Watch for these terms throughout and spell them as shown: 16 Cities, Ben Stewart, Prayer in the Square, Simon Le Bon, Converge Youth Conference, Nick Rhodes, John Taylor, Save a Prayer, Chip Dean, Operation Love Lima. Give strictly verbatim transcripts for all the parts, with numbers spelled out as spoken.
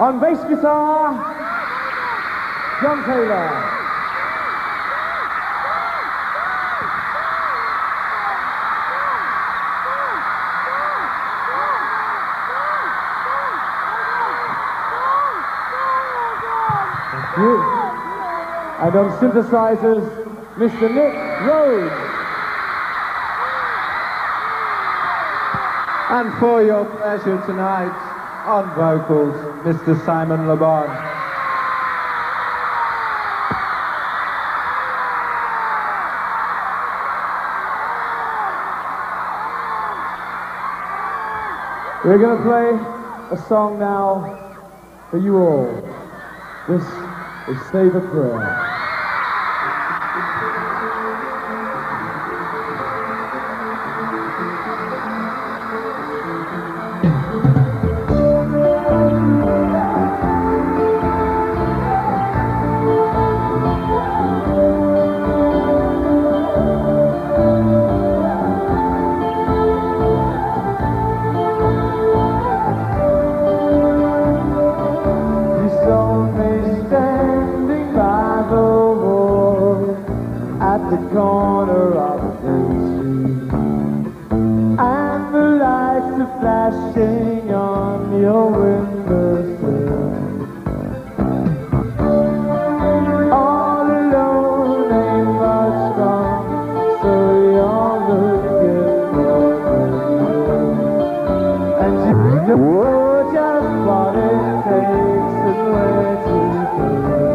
On bass guitar, John Taylor. Thank you. And on synthesizers, Mister Nick Rhodes. And for your pleasure tonight, on vocals, Mister Simon Le Bon. We're going to play a song now for you all. This is Save a Prayer. Corner of the street, and the lights are flashing on your windowsill. All alone ain't much fun, so you're looking for me, and you know just what it takes and where to go.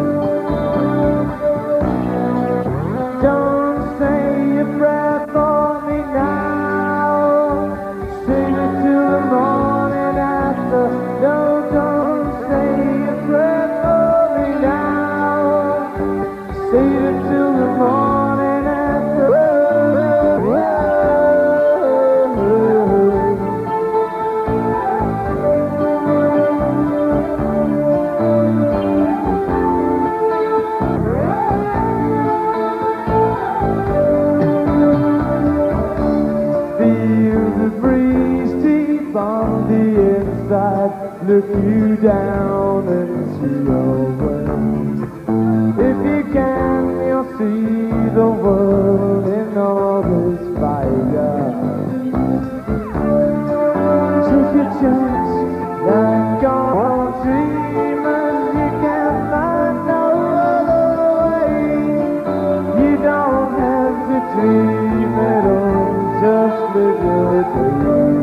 Look you down and see your world. If you can, you'll see the world in all this fire. Take your chance, like all dreamers, you can find no other way. You don't have to dream at all, just live your day.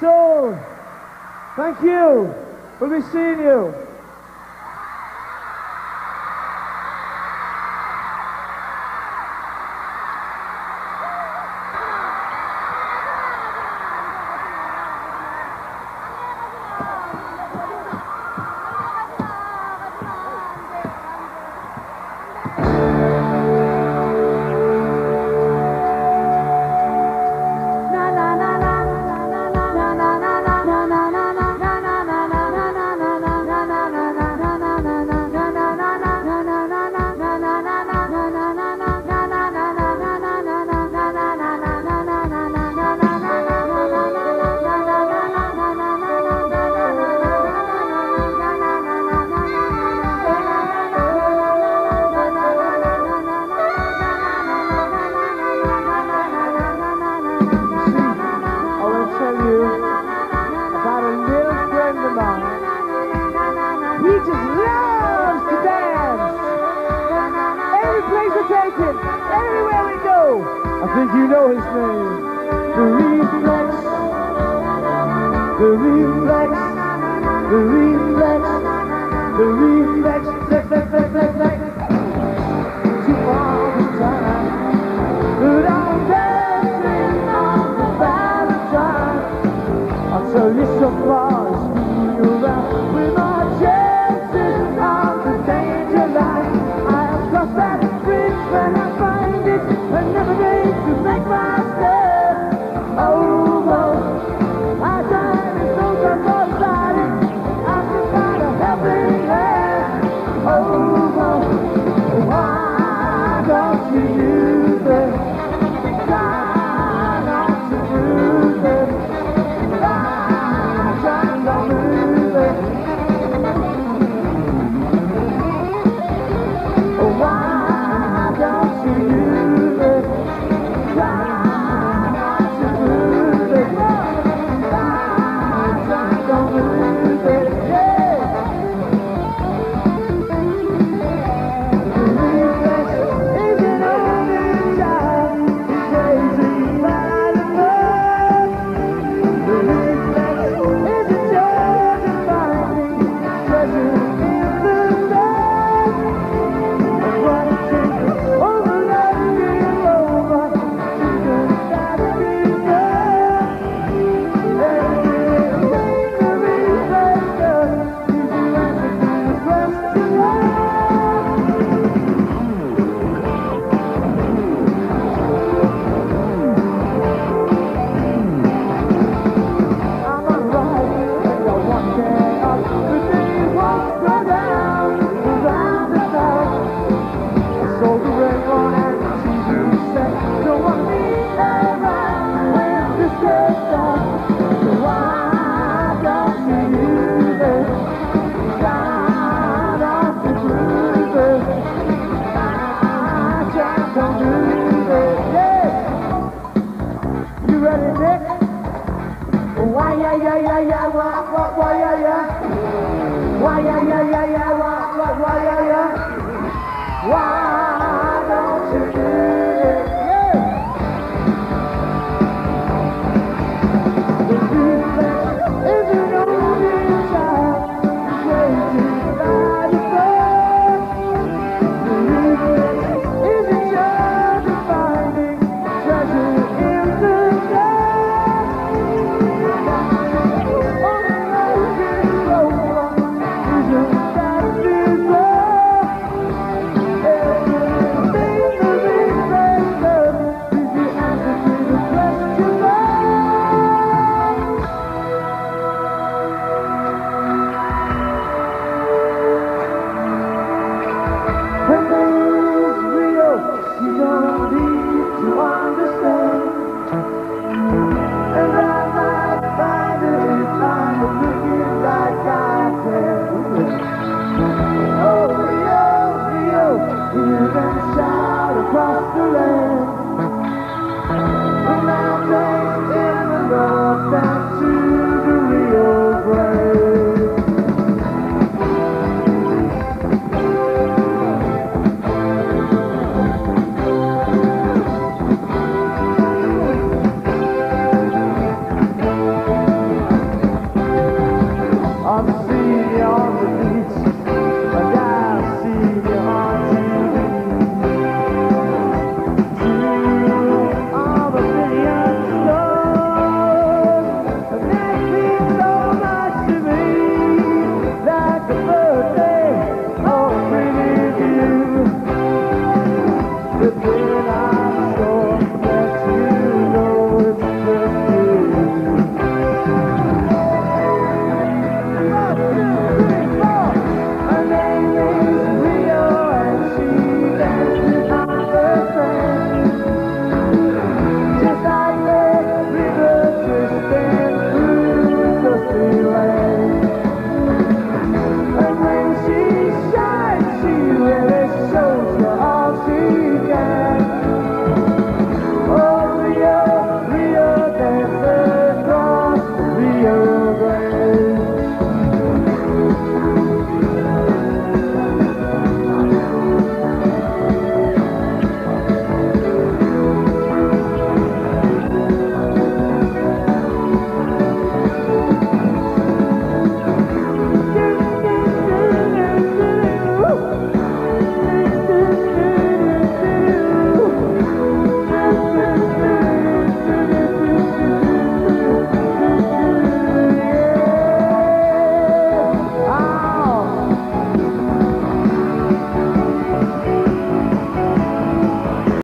So, thank you. We'll be seeing you. Over. My time is over, nobody. I can find a ya ya ya ya wa wa wa ya ya wa ya ya ya ya wa wa wa ya ya why don't you do it? Across the land.